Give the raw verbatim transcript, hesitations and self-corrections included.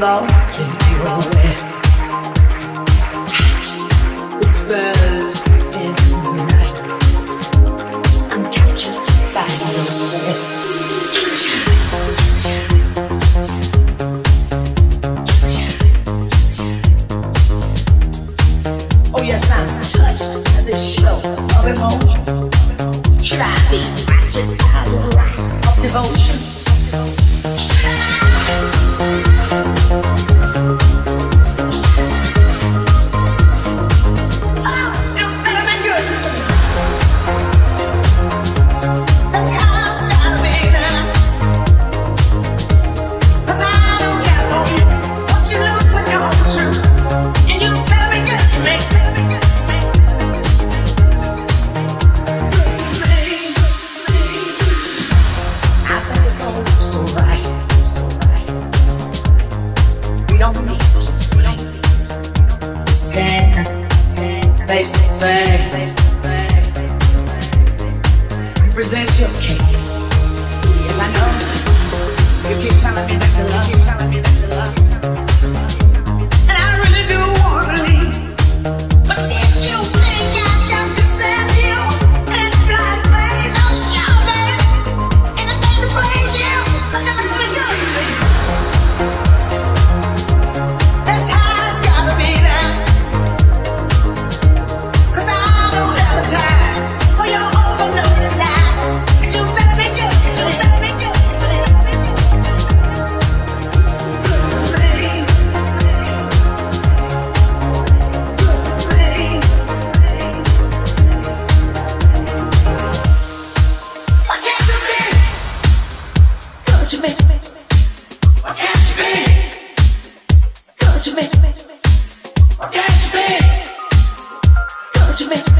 more than you are aware. Whispers in the night, I'm captured by your spirit. Oh yes, I'm touched by this show of emotion. Should I be captured by the light of devotion? Face to face, you present your case. Yes, I know. You keep telling me that you love, you keep telling me that you love. What can't you be? What can't you be?